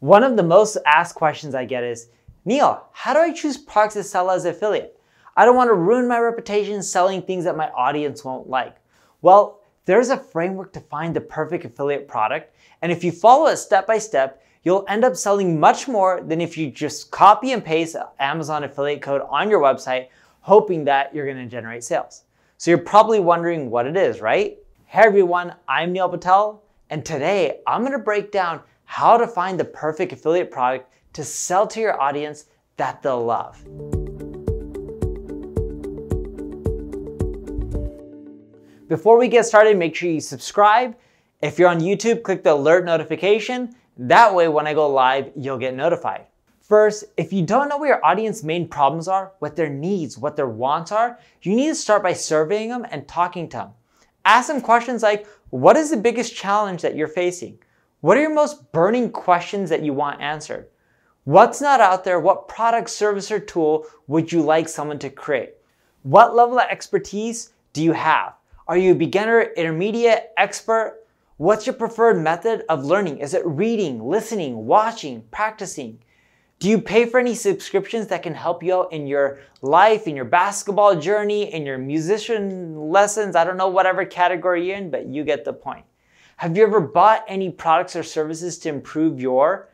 One of the most asked questions I get is, Neil, how do I choose products to sell as an affiliate? I don't want to ruin my reputation selling things that my audience won't like. Well, there's a framework to find the perfect affiliate product, and if you follow it step by step, you'll end up selling much more than if you just copy and paste Amazon affiliate code on your website, hoping that you're going to generate sales. So you're probably wondering what it is, right? Hey everyone, I'm Neil Patel, and today I'm going to break down how to find the perfect affiliate product to sell to your audience that they'll love. Before we get started, make sure you subscribe. If you're on YouTube, click the alert notification. That way, when I go live, you'll get notified. First, if you don't know what your audience's main problems are, what their needs, what their wants are, you need to start by surveying them and talking to them. Ask them questions like, what is the biggest challenge that you're facing? What are your most burning questions that you want answered? What's not out there? What product, service, or tool would you like someone to create? What level of expertise do you have? Are you a beginner, intermediate, expert? What's your preferred method of learning? Is it reading, listening, watching, practicing? Do you pay for any subscriptions that can help you out in your life, in your basketball journey, in your musician lessons? I don't know whatever category you're in, but you get the point. Have you ever bought any products or services to improve your,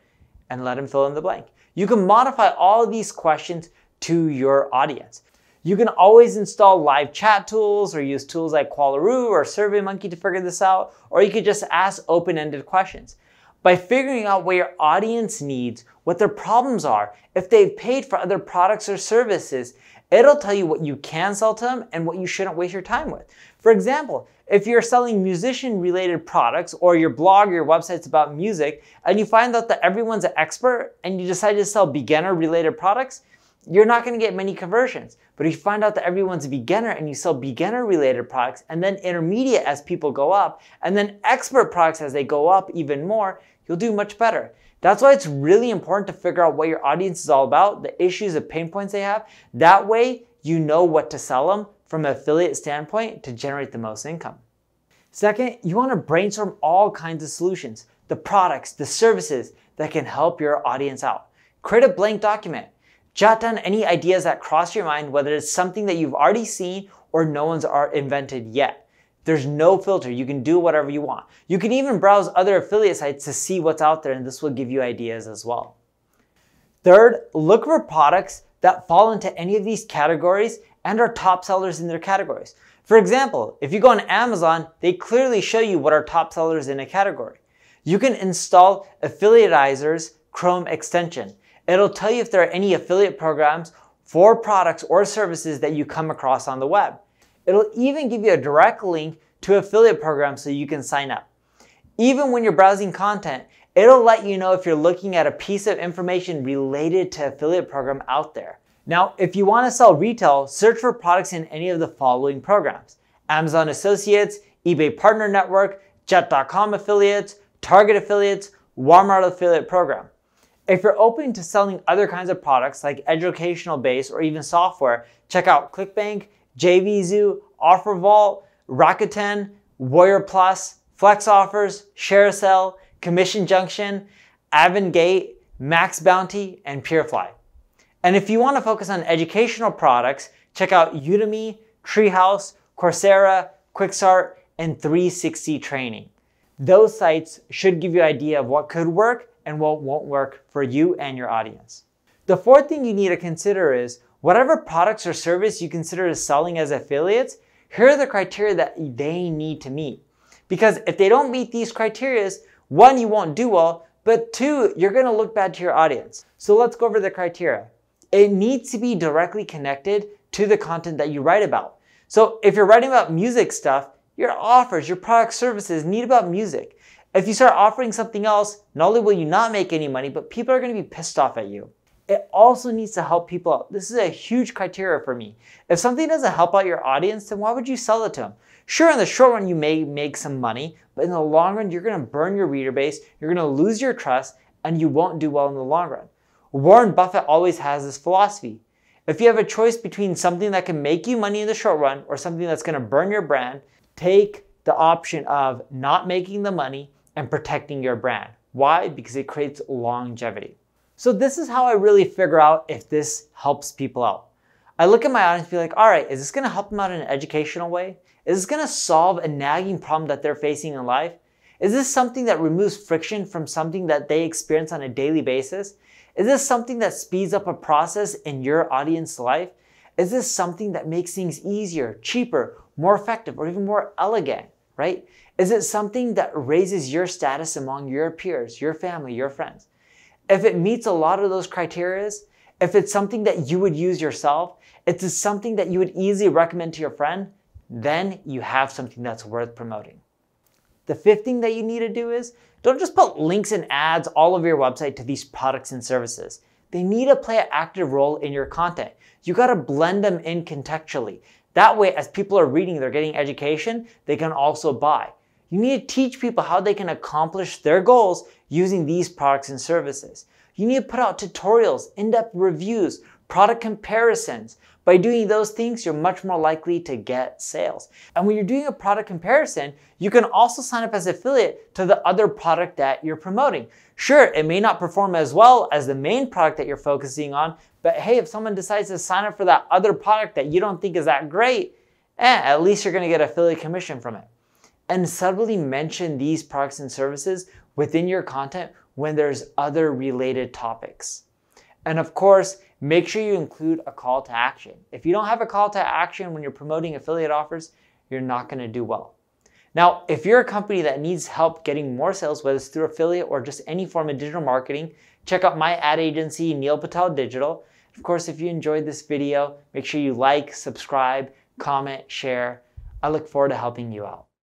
and let them fill in the blank? You can modify all of these questions to your audience. You can always install live chat tools or use tools like Qualaroo or SurveyMonkey to figure this out, or you could just ask open-ended questions. By figuring out what your audience needs, what their problems are, if they've paid for other products or services, it'll tell you what you can sell to them and what you shouldn't waste your time with. For example, if you're selling musician-related products or your blog or your website's about music and you find out that everyone's an expert and you decide to sell beginner-related products, you're not going to get many conversions. But if you find out that everyone's a beginner and you sell beginner-related products and then intermediate as people go up and then expert products as they go up even more, you'll do much better. That's why it's really important to figure out what your audience is all about, the issues, the pain points they have. That way, you know what to sell them from an affiliate standpoint to generate the most income. Second, you want to brainstorm all kinds of solutions, the products, the services that can help your audience out. Create a blank document. Jot down any ideas that cross your mind, whether it's something that you've already seen or no one's invented yet. There's no filter. You can do whatever you want. You can even browse other affiliate sites to see what's out there, and this will give you ideas as well. Third, look for products that fall into any of these categories and are top sellers in their categories. For example, if you go on Amazon, they clearly show you what are top sellers in a category. You can install Affiliatizer's Chrome extension. It'll tell you if there are any affiliate programs for products or services that you come across on the web. It'll even give you a direct link to affiliate programs so you can sign up. Even when you're browsing content, it'll let you know if you're looking at a piece of information related to affiliate program out there. Now, if you want to sell retail, search for products in any of the following programs: Amazon Associates, eBay Partner Network, Jet.com Affiliates, Target Affiliates, Walmart Affiliate Program. If you're open to selling other kinds of products like educational based or even software, check out ClickBank, JVZoo, OfferVault, Rakuten, Warrior Plus, FlexOffers, ShareASale, Commission Junction, Avangate, MaxBounty, and PeerFly. And if you want to focus on educational products, check out Udemy, Treehouse, Coursera, QuickStart, and 360 Training. Those sites should give you an idea of what could work and what won't work for you and your audience. The fourth thing you need to consider is, whatever products or service you consider as selling as affiliates, here are the criteria that they need to meet. Because if they don't meet these criteria, one, you won't do well, but two, you're going to look bad to your audience. So let's go over the criteria. It needs to be directly connected to the content that you write about. So if you're writing about music stuff, your offers, your product services need about music. If you start offering something else, not only will you not make any money, but people are going to be pissed off at you. It also needs to help people out. This is a huge criteria for me. If something doesn't help out your audience, then why would you sell it to them? Sure, in the short run, you may make some money, but in the long run, you're gonna burn your reader base, you're gonna lose your trust, and you won't do well in the long run. Warren Buffett always has this philosophy. If you have a choice between something that can make you money in the short run or something that's gonna burn your brand, take the option of not making the money and protecting your brand. Why? Because it creates longevity. So this is how I really figure out if this helps people out. I look at my audience and be like, all right, is this gonna help them out in an educational way? Is this gonna solve a nagging problem that they're facing in life? Is this something that removes friction from something that they experience on a daily basis? Is this something that speeds up a process in your audience's life? Is this something that makes things easier, cheaper, more effective, or even more elegant, right? Is it something that raises your status among your peers, your family, your friends? If it meets a lot of those criteria, if it's something that you would use yourself, if it's something that you would easily recommend to your friend, then you have something that's worth promoting. The fifth thing that you need to do is don't just put links and ads all over your website to these products and services. They need to play an active role in your content. You got to blend them in contextually. That way, as people are reading, they're getting education, they can also buy. You need to teach people how they can accomplish their goals using these products and services. You need to put out tutorials, in-depth reviews, product comparisons. By doing those things, you're much more likely to get sales. And when you're doing a product comparison, you can also sign up as an affiliate to the other product that you're promoting. Sure, it may not perform as well as the main product that you're focusing on, but hey, if someone decides to sign up for that other product that you don't think is that great, at least you're gonna get affiliate commission from it. And subtly mention these products and services within your content when there's other related topics. And of course, make sure you include a call to action. If you don't have a call to action when you're promoting affiliate offers, you're not gonna do well. Now, if you're a company that needs help getting more sales, whether it's through affiliate or just any form of digital marketing, check out my ad agency, Neil Patel Digital. Of course, if you enjoyed this video, make sure you like, subscribe, comment, share. I look forward to helping you out.